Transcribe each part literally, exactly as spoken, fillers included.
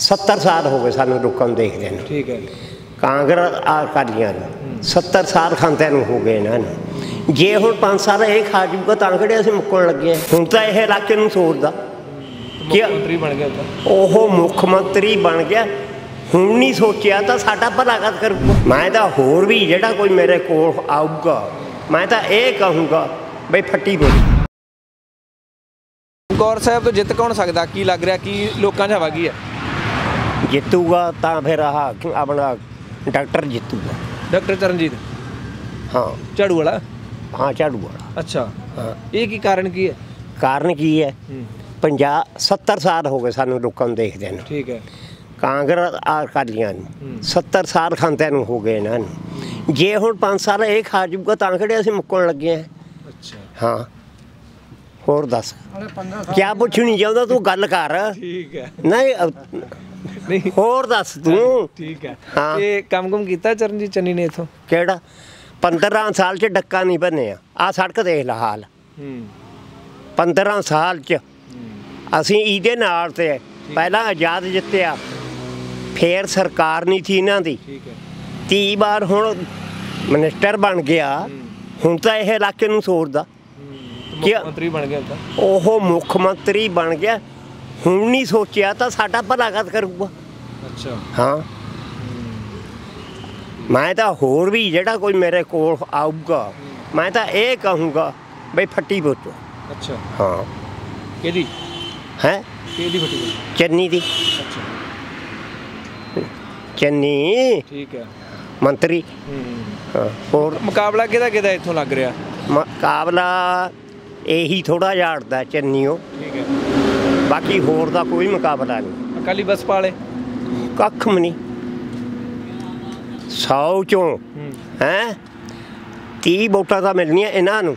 सत्तर साल हो गए सानू लोगों देख रहे हैं। ठीक है, कांग्रेस अकालियां सत्तर साल खाते हो गए इन्होंने, जे हम पांच साल ये खा जूगा तो कि असं मुकन लगे। हूँ तो यह इलाके सोचता कि वह मुख्य मंत्री बन गया, हूँ नहीं सोचा तो साडा भला कद करूगा। मैं तो होर भी जोड़ा कोई मेरे को आऊगा मैं तो ये कहूँगा बई फट्टी बोली। गौर साहब तो जित कौन सकता, की लग रहा कि लोगों हवा की है जितूगा तो फिर आह अपना डॉक्टर जितूगा, डॉक्टर चरणजीत। हाँ झाड़ू वाला। हाँ झाड़ू वाला। अच्छा हाँ, ये की कारण की है? कारण की है पंजाब सत्तर साल हो गए सानू लोगों देखते हैं। ठीक है, कांग्रेस अकालियां सत्तर साल खाते हो गए इन्होंने, जे हम पांच साल ये खा जूगा तो कि असं मुकन लगे हैं। अच्छा हाँ, होर दस क्या पूछनी चाहता तू, गल कर। ठीक है नहीं होर दस तू। ठीक है हाँ, ये काम कुम कीता चरणजीत चन्नी ने इथों? केड़ा पंद्रह साल च डक्का नहीं बनिया। आ सड़क देख ला हाल, पंद्रह साल च असी इहदे नाल ते पहला आजाद जितया, फिर सरकार नहीं थी इन्हां दी, ती बार हुण मिनिस्टर बन गया। हुण तां इह इलाके नूं सोचदा मुख्यमंत्री बन गया, वह मुख्यमंत्री बन गया, हूँ नहीं सोचा तो साडा भला कद करूगा। अच्छा हाँ, मैं तो होर भी जोड़ा कोई मेरे को आऊगा मैं तो ये कहूँगा बई फट्टी बोलो। अच्छा हाँ, केदी है केदी फट्टी बोलो? चन्नी दी। अच्छा चन्नी ठीक है मंत्री। हाँ होर मुकाबला किहदा किहदा इत्थों लग रहा? मुकाबला यही थोड़ा जा अड़ता है चन्नीओ, बाकी होर का कोई मुकाबला नहीं। अकाली बस वाले कख भी नहीं, सौ चों है तीह वोटा तो मिलनिया इन्हों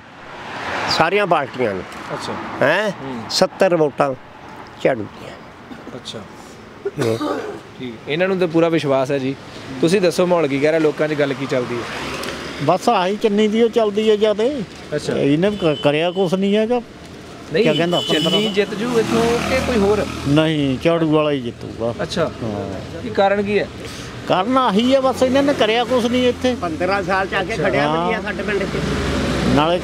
सारिया पार्टियां। अच्छा है सत्तर वोटा झाड़ू दियां। अच्छा ठीक, इन्हों तो पूरा विश्वास है जी। तुसीं दसो माहौल की कह रहा, लोगों च गल की चलती है? बस आई चन्नी दी चलती है ज्यादा। अच्छा इन्हें करया कुछ नहीं है क्या? नहीं क्या कहंदा चन्नी जित जू इथों के कोई होर नहीं, झाड़ू वाला ही जितूगा। अच्छा ये कारण की है? कारण आही है बस इन्होंने करया कुछ नहीं इत्थे पंद्रह साल च आके खड़िया वधिया साडे पिंड च, नाले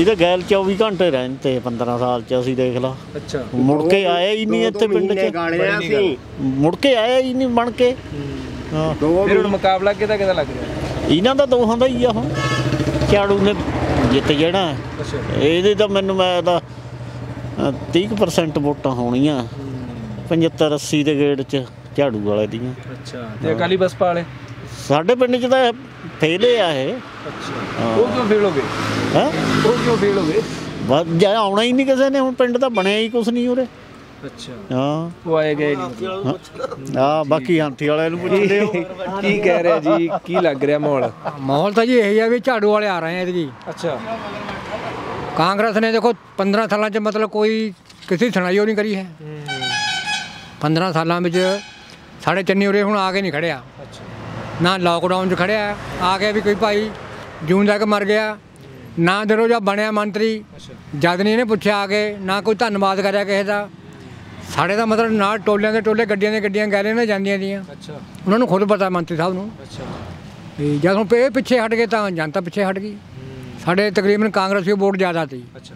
इहदे गैल चौबी घंटे रहंदे पंद्रह साल च असीं देख ला। अच्छा मुड़ के आया ही नहीं इत्थे पिंड च, मुड़ के आया ही नहीं बण के। फिर हुण मुकाबला किहदा किहदा लग रिहा? इन्हों का दोहां का ही आ, हम झाड़ू ने जित जाना। ये तो मैनू मैं तीह परसेंट वोटा होनिया, पचहत्तर अस्सी के गेड़ च झाड़ू वाले दियाँ। अच्छा ते अकाली बसपा वाले साढ़े पिंड च तां फेल ही आ ये। वो क्यों फेल हो गए? हैं वो क्यों फेल हो गए? बस जाए आना ही नहीं किसी ने, हुण पिंड तां बणिया ही कुछ नहीं उरे। झाड़ू वाले आ रहे हैं जी। अच्छा कांग्रेस ने देखो पंद्रह साल च मतलब कोई किसी सुनाई नहीं करी है, पंद्रह साल साढ़े चन्नी उरे हुण आके नहीं खड़िया ना, लॉकडाउन च खड़िया आके भी कोई भाई जून तक मर गया ना। दिलो जा बनिया मंत्री जद नहीं इन्हें पूछा आके, ना कोई धन्नवाद कराया किसी का। साढ़े का मतलब ना टोलिया के टोले गड्डिया के गड्डिया गैरें ने जांदियां थी। अच्छा उन्होंने खुद पता मंत्री साहब नूं। अच्छा जब हम पे पिछे हट गए तो जनता पिछे हट गई, साढ़े तकरीबन कांग्रेस की वोट ज़्यादा थी। अच्छा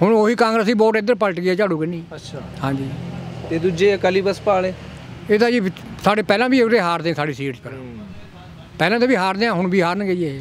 हुण वही कांग्रेसी वोट इधर पलट गई झाड़ू कन्नी। अच्छा हाँ जी ते दूजे अकाली बसपा वाले ये तो जी साढ़े पहला भी उरे हारते, साड़ी सीट पर पहले तो भी हारते हैं, हुण भी हारनगे ये।